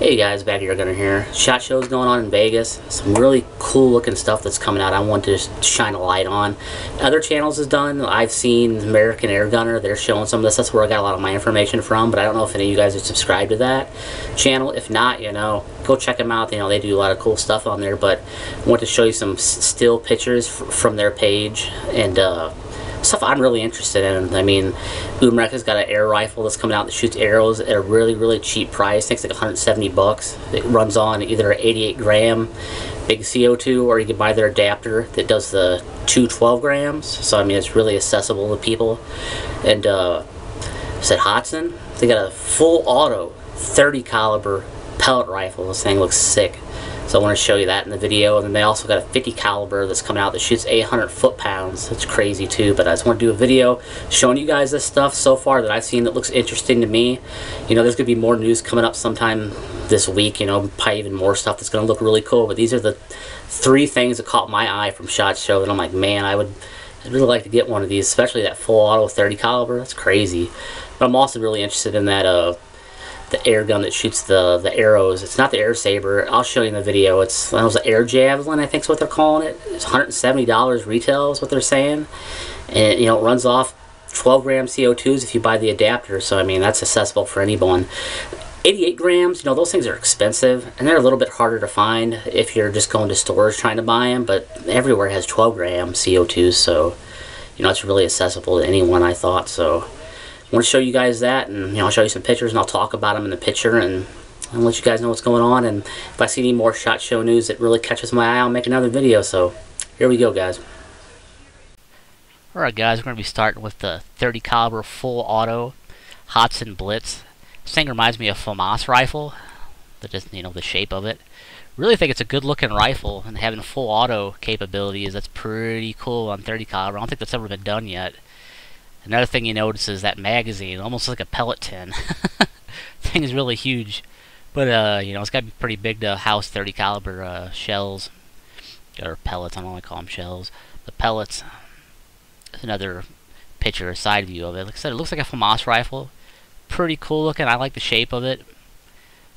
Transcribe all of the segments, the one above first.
Hey guys, Bad Air Gunner here. SHOT Show's going on in Vegas. Some really cool looking stuff that's coming out. I want to shine a light on. Other channels is done. I've seen American Air Gunner. They're showing some of this. That's where I got a lot of my information from, but I don't know if any of you guys are subscribed to that channel. If not, you know, go check them out. You know, they do a lot of cool stuff on there, but I want to show you some still pictures from their page and stuff I'm really interested in. I mean, Umarex has got an air rifle that's coming out that shoots arrows at a really, really cheap price. I think it's like 170 bucks. It runs on either an 88 gram big CO2, or you can buy their adapter that does the 212 grams. So I mean, it's really accessible to people. And said Hatsan, they got a full auto 30 caliber pellet rifle. This thing looks sick. So I want to show you that in the video. And then they also got a 50 caliber that's coming out that shoots 800 foot-pounds. That's crazy too, but I just want to do a video showing you guys this stuff so far that I've seen that looks interesting to me. You know, there's going to be more news coming up sometime this week, you know, probably even more stuff that's going to look really cool. But these are the three things that caught my eye from SHOT Show, and I'm like, man, I'd really like to get one of these, especially that full auto 30 caliber. That's crazy. But I'm also really interested in that the air gun that shoots the arrows. It's not the air saber. I'll show you in the video. It was an Air Javelin, I think is what they're calling it. It's $170 retail is what they're saying. And you know, it runs off 12 gram CO2s if you buy the adapter. So I mean, that's accessible for anyone. 88 grams, you know, those things are expensive and they're a little bit harder to find if you're just going to stores trying to buy them, but everywhere has 12 gram CO2s. So you know, it's really accessible to anyone, I thought. So I want to show you guys that, and you know, I'll show you some pictures and I'll talk about them in the picture and let you guys know what's going on. And if I see any more SHOT Show news that really catches my eye, I'll make another video. So here we go, guys. Alright guys, we're going to be starting with the 30 caliber full auto Hatsan Blitz. This thing reminds me of FAMAS rifle, but just, you know, the shape of it. Really think it's a good looking rifle, and having full auto capabilities, that's pretty cool on 30 caliber. I don't think that's ever been done yet. Another thing you notice is that magazine, almost like a pellet tin. Thing is really huge, but you know, it's got to be pretty big to house 30 caliber shells or pellets. I don't want to call them shells. The pellets. Another picture, a side view of it. Like I said, it looks like a FAMAS rifle. Pretty cool looking. I like the shape of it.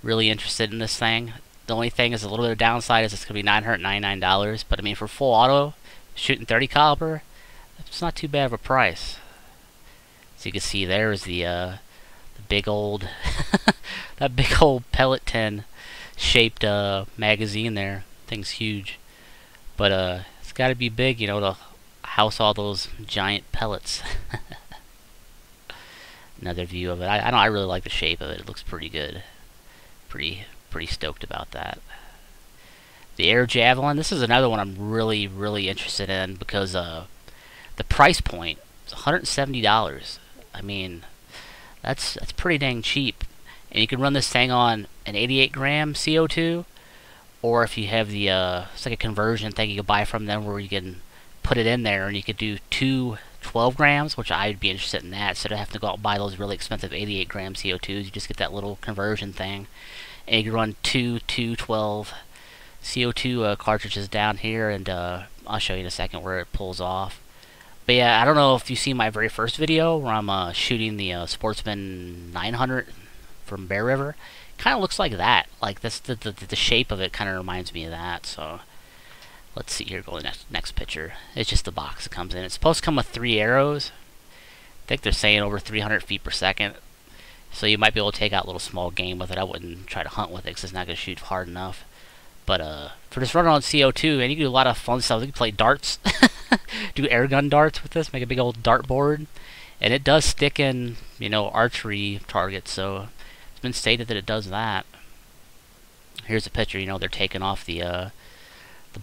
Really interested in this thing. The only thing is a little bit of downside is it's going to be $999. But I mean, for full auto shooting 30 caliber, it's not too bad of a price. So you can see there is the big old that big old pellet tin shaped magazine there. Thing's huge, but it's got to be big, you know, to house all those giant pellets. Another view of it. I really like the shape of it. It looks pretty good. Pretty stoked about that. The Air Javelin. This is another one I'm really interested in because the price point is $170. I mean, that's pretty dang cheap. And you can run this thing on an 88 gram CO2, or if you have the it's like a conversion thing you can buy from them where you can put it in there and you could do 2 12 grams, which I'd be interested in that, instead of having to go out and buy those really expensive 88 gram CO2s. You just get that little conversion thing and you can run 2 2 12 CO2 cartridges down here, and I'll show you in a second where it pulls off. But yeah, I don't know if you see my very first video where I'm shooting the Sportsman 900 from Bear River. Kind of looks like that. Like this, the shape of it kind of reminds me of that. So let's see here. Go to the next picture. It's just the box it comes in. It's supposed to come with 3 arrows. I think they're saying over 300 feet per second. So you might be able to take out little small game with it. I wouldn't try to hunt with it because it's not going to shoot hard enough. But for just running on CO2, and you can do a lot of fun stuff. You can play darts. Do air gun darts with this. Make a big old dart board. And it does stick in, you know, archery targets. So it's been stated that it does that. Here's a picture. You know, they're taking off the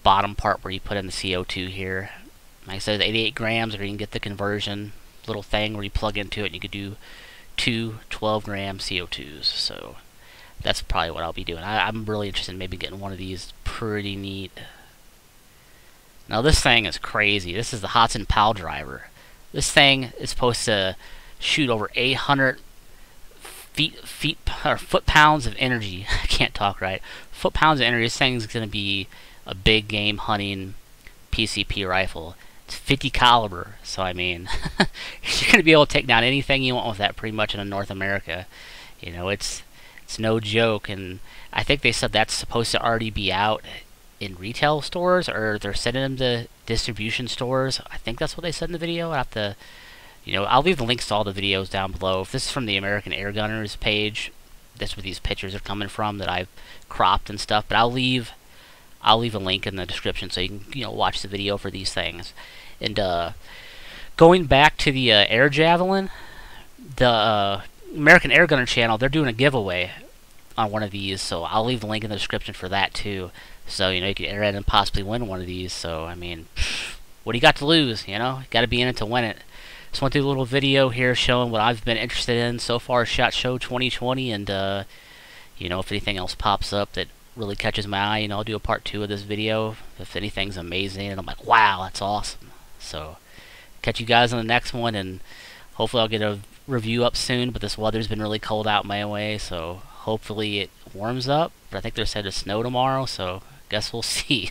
bottom part where you put in the CO2 here. Like I said, 88 grams, or you can get the conversion little thing where you plug into it and you could do 2 12 gram CO2s. So that's probably what I'll be doing. I'm really interested in maybe getting one of these. Pretty neat. Now this thing is crazy. This is the Hatsan PileDriver. This thing is supposed to shoot over 800 foot-pounds of energy. I can't talk right. Foot-pounds of energy. This thing's going to be a big game hunting PCP rifle. It's 50 caliber, so I mean, you're going to be able to take down anything you want with that pretty much in North America. You know, it's It's no joke, and I think they said that's supposed to already be out in retail stores, or they're sending them to distribution stores. I think that's what they said in the video. I have to, you know, I'll leave the links to all the videos down below. If this is from the American Airgunner's page, that's where these pictures are coming from that I've cropped and stuff. But I'll leave a link in the description so you can, you know, watch the video for these things. And going back to the Air Javelin, the American Airgunner channel, they're doing a giveaway on one of these, so I'll leave the link in the description for that too. So, you know, you can enter in and possibly win one of these. So, I mean, what do you got to lose, you know? You got to be in it to win it. Just went through a little video here showing what I've been interested in so far, SHOT Show 2020, and, you know, if anything else pops up that really catches my eye, you know, I'll do a part 2 of this video, if anything's amazing, and I'm like, wow, that's awesome. So, catch you guys on the next one, and hopefully I'll get a review up soon, but this weather's been really cold out my way, so hopefully it warms up, but I think they're said to snow tomorrow, so guess we'll see.